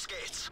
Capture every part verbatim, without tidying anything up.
Los geht's!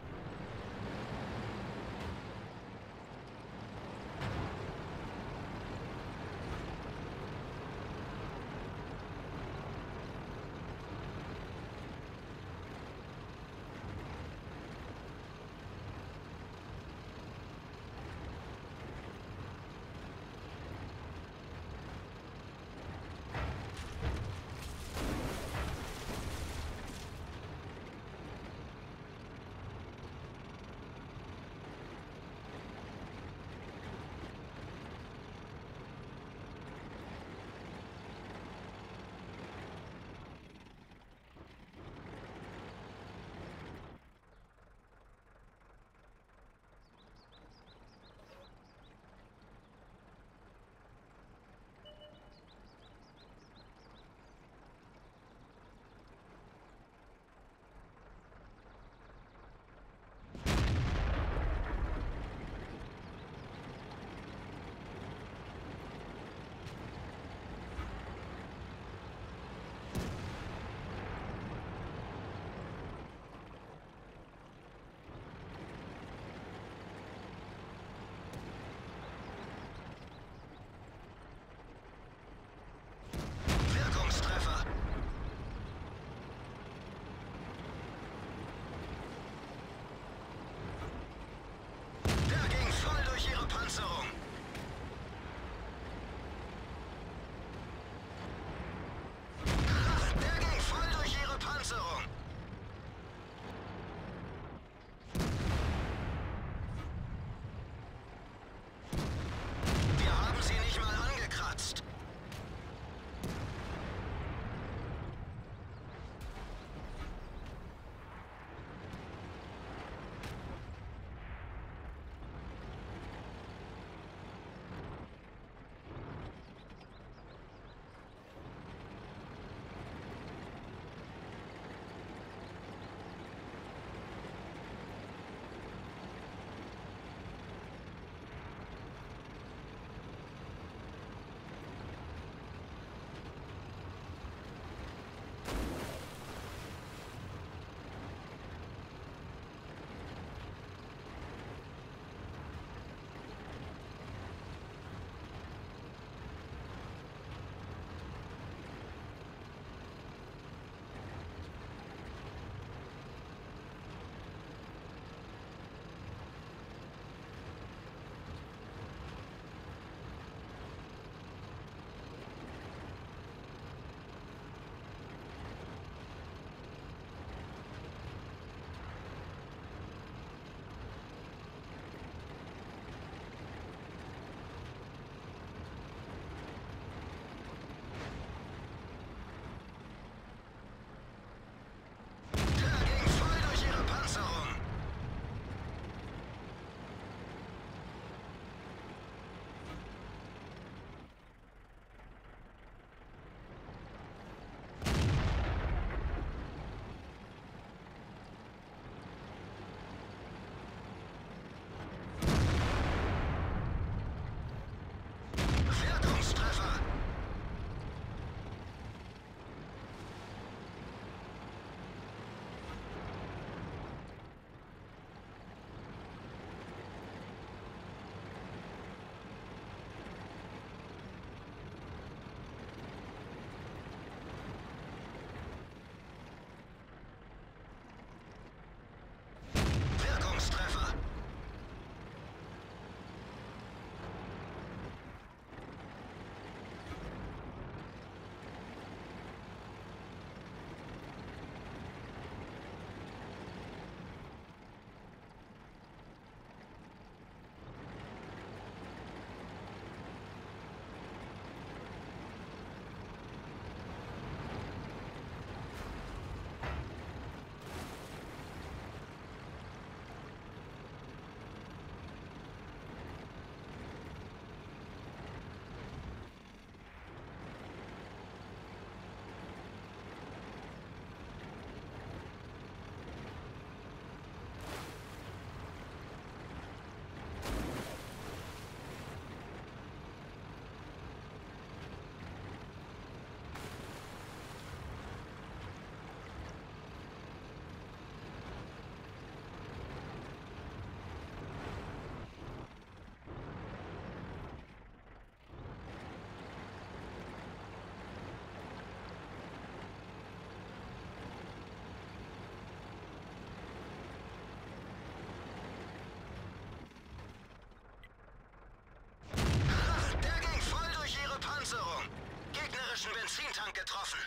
gegnerischen Benzintank getroffen.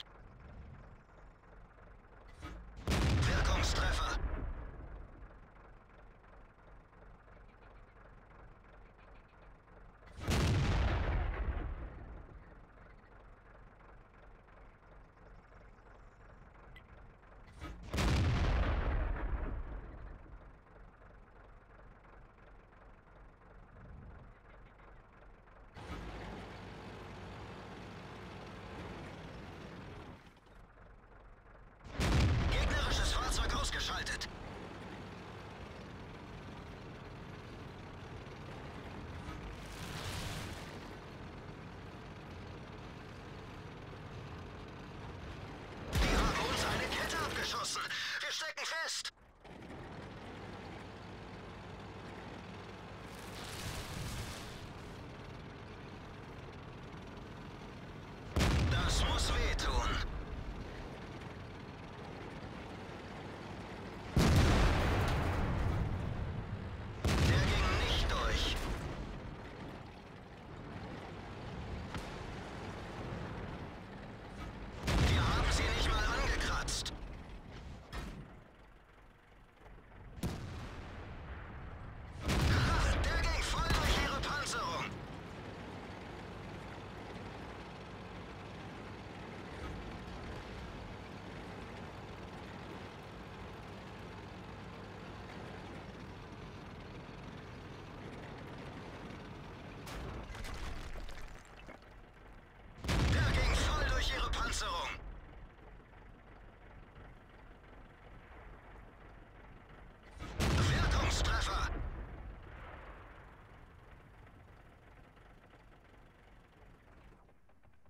Wirkungstreffer.